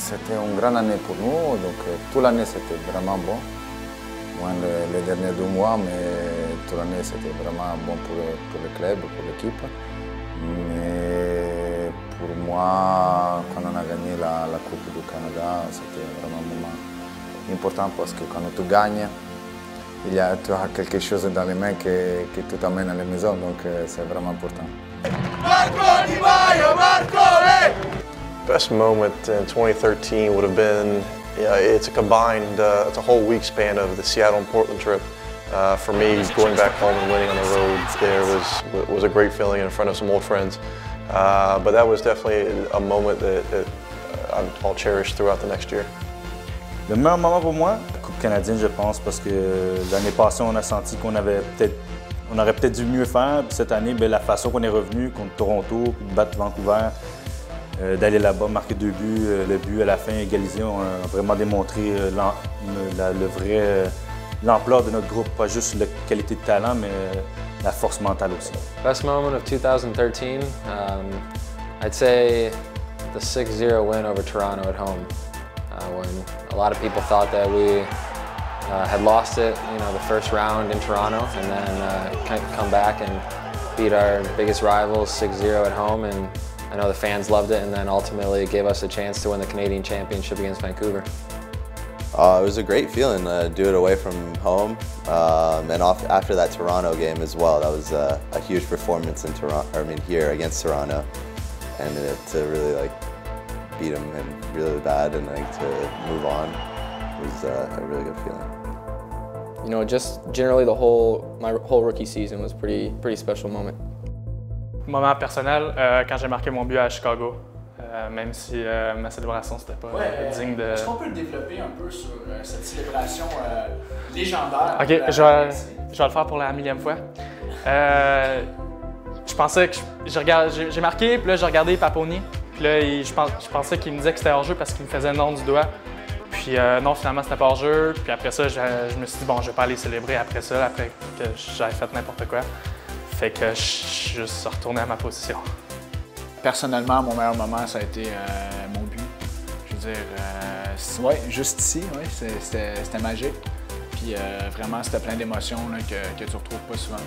C'était une grande année pour nous, donc toute l'année c'était vraiment bon. Moins les derniers 2 mois, mais toute l'année c'était vraiment bon pour le club, pour l'équipe. Mais pour moi, quand on a gagné la Coupe du Canada, c'était vraiment un moment important parce que quand tu gagnes, tu as quelque chose dans les mains qui te t'amène à la maison, donc c'est vraiment important. Best moment in 2013 would have been, it's a combined, it's a whole week span of the Seattle and Portland trip. For me, going back home and winning on the road there was a great feeling in front of some old friends. But that was definitely a moment that I'll cherish throughout the next year. Le meilleur moment pour moi, la Coupe canadienne, je pense, parce que l'année passée, on a senti qu'on avait peut-être on aurait peut-être dû mieux faire. Puis cette année, bien, la façon qu'on est revenu contre Toronto, puis de battre Vancouver, d'aller là-bas, marquer 2 buts, le but à la fin, égaliser, on a vraiment démontré l'ampleur de notre groupe, pas juste la qualité de talent, mais la force mentale aussi. Best moment of 2013, I'd say the 6-0 win over Toronto at home, when a lot of people thought that we had lost it, the first round in Toronto, and then come back and beat our biggest rivals 6-0 at home, and I know the fans loved it, and then ultimately it gave us a chance to win the Canadian Championship against Vancouver. It was a great feeling to do it away from home, and after that Toronto game as well. That was a huge performance in Toronto. I mean, here against Toronto, and to really beat them and really bad, and to move on was a really good feeling. Just generally my whole rookie season was pretty special moment. Moment personnel, quand j'ai marqué mon but à Chicago, même si ma célébration c'était pas digne de... Est-ce qu'on peut le développer un peu sur cette célébration légendaire? Ok, je vais le faire pour la 1000e fois. Je pensais que j'ai marqué, puis là j'ai regardé Paponi, puis là je pensais qu'il me disait que c'était hors-jeu parce qu'il me faisait le nom du doigt. Puis non, finalement, c'était pas hors jeu. Puis après ça, je me suis dit, bon, je vais pas aller célébrer après ça, après que j'avais fait n'importe quoi. Fait que je suis retourné à ma position. Personnellement, mon meilleur moment, ça a été mon but. Je veux dire, juste ici, c'était magique. Puis vraiment, c'était plein d'émotions que tu retrouves pas souvent.